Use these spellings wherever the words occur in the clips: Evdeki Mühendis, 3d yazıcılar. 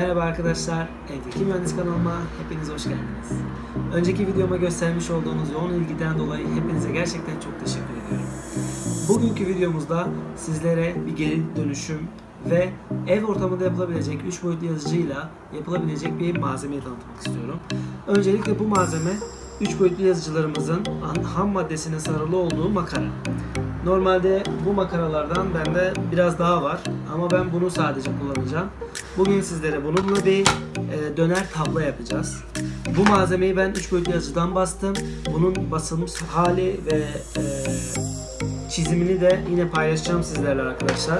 Merhaba arkadaşlar, Evdeki Mühendis kanalıma hepiniz hoş geldiniz. Önceki videoma göstermiş olduğunuz yoğun ilgiden dolayı hepinize gerçekten çok teşekkür ediyorum. Bugünkü videomuzda sizlere bir geri dönüşüm ve ev ortamında yapılabilecek 3 boyutlu yazıcıyla yapılabilecek bir malzemeyi tanıtmak istiyorum. Öncelikle bu malzeme 3 boyutlu yazıcılarımızın ham maddesine sarılı olduğu makara. Normalde bu makaralardan bende biraz daha var ama ben bunu sadece kullanacağım. Bugün sizlere bununla bir döner tabla yapacağız. Bu malzemeyi ben 3 boyutlu yazıcıdan bastım. Bunun basılmış hali ve çizimini de yine paylaşacağım sizlerle arkadaşlar.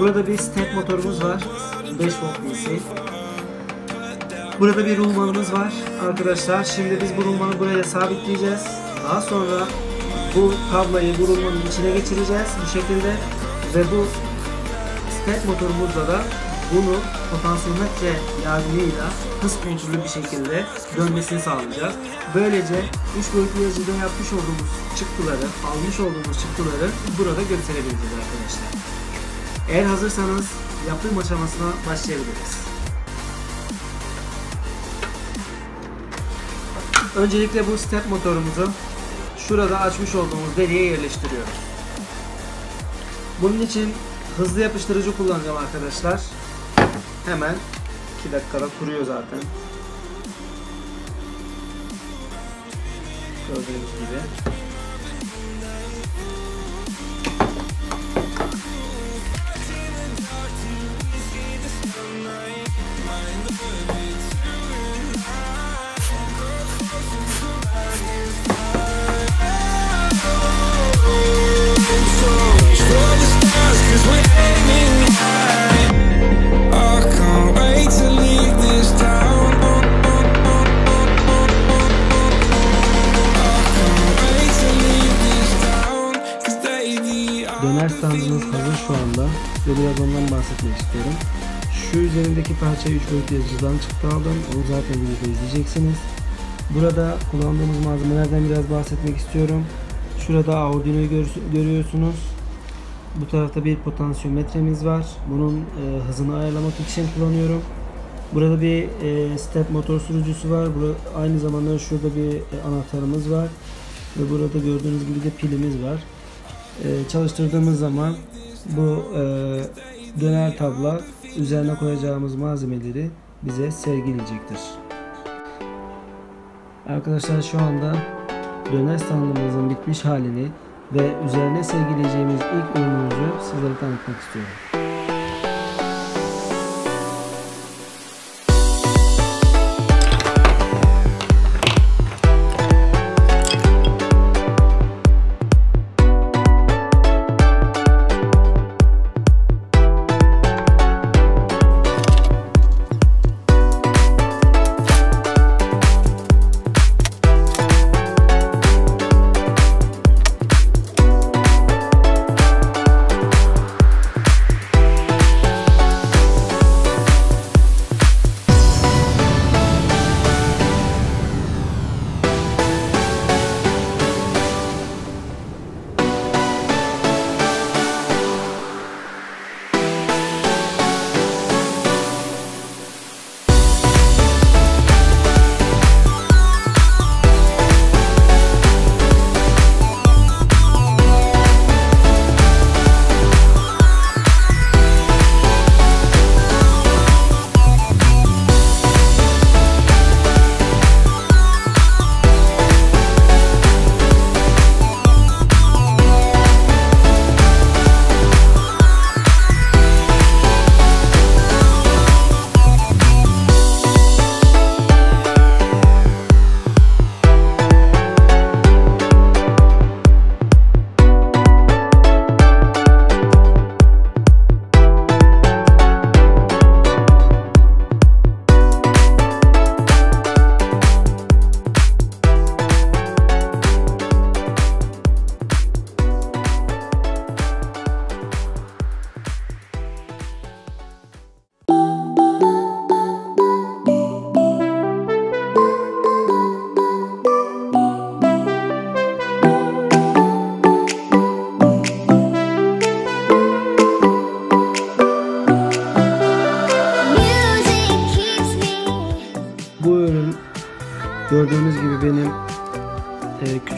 Burada bir step motorumuz var, 5 volt DC. Burada bir rulmanımız var arkadaşlar. Şimdi biz bu rulmanı buraya sabitleyeceğiz. Daha sonra bu tablayı bu rulmanın içine geçireceğiz bu şekilde ve bu step motorumuzla da bunu potansiyometre yardımıyla hız kontrollü bir şekilde dönmesini sağlayacağız. Böylece 3 boyutlu yazıcıda yapmış olduğumuz çıktıları, almış olduğumuz çıktıları burada gösterebiliriz arkadaşlar. Eğer hazırsanız yapım aşamasına başlayabiliriz. Öncelikle bu step motorumuzu şurada açmış olduğumuz deliğe yerleştiriyoruz. Bunun için hızlı yapıştırıcı kullanacağım arkadaşlar. Hemen 2 dakikada kuruyor zaten. Gördüğünüz gibi. Döner standımız hazır şu anda ve biraz ondan bahsetmek istiyorum. Şu üzerindeki parçayı 3 boyutlu yazıcıdan çıktı aldım. Onu zaten videoda izleyeceksiniz. Burada kullandığımız malzemelerden biraz bahsetmek istiyorum. Şurada Arduino'yu görüyorsunuz. Bu tarafta bir potansiyometremiz var. Bunun hızını ayarlamak için kullanıyorum. Burada bir step motor sürücüsü var. Aynı zamanda şurada bir anahtarımız var. Ve burada gördüğünüz gibi de pilimiz var. Çalıştırdığımız zaman bu döner tabla üzerine koyacağımız malzemeleri bize sergileyecektir. Arkadaşlar şu anda döner standımızın bitmiş halini ve üzerine sergileyeceğimiz ilk ürünümüzü sizlere tanıtmak istiyorum.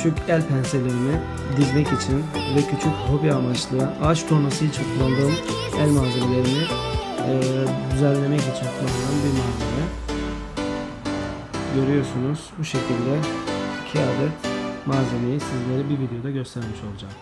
küçük el penselerimi dizmek için ve küçük hobi amaçlı ağaç tornası için kullandığım el malzemelerini düzenlemek için kullanılan bir malzeme. Görüyorsunuz bu şekilde 2 adet malzemeyi sizlere bir videoda göstermiş olacağım.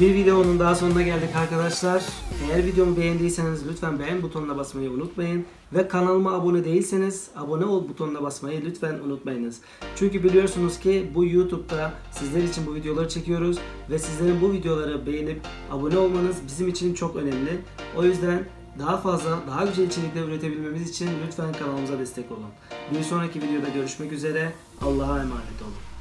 Bir videonun daha sonuna geldik arkadaşlar. Eğer videomu beğendiyseniz lütfen beğen butonuna basmayı unutmayın. Ve kanalıma abone değilseniz abone ol butonuna basmayı lütfen unutmayınız. Çünkü biliyorsunuz ki bu YouTube'da sizler için bu videoları çekiyoruz. Ve sizlerin bu videoları beğenip abone olmanız bizim için çok önemli. O yüzden daha fazla, daha güzel içerikler üretebilmemiz için lütfen kanalımıza destek olun. Bir sonraki videoda görüşmek üzere. Allah'a emanet olun.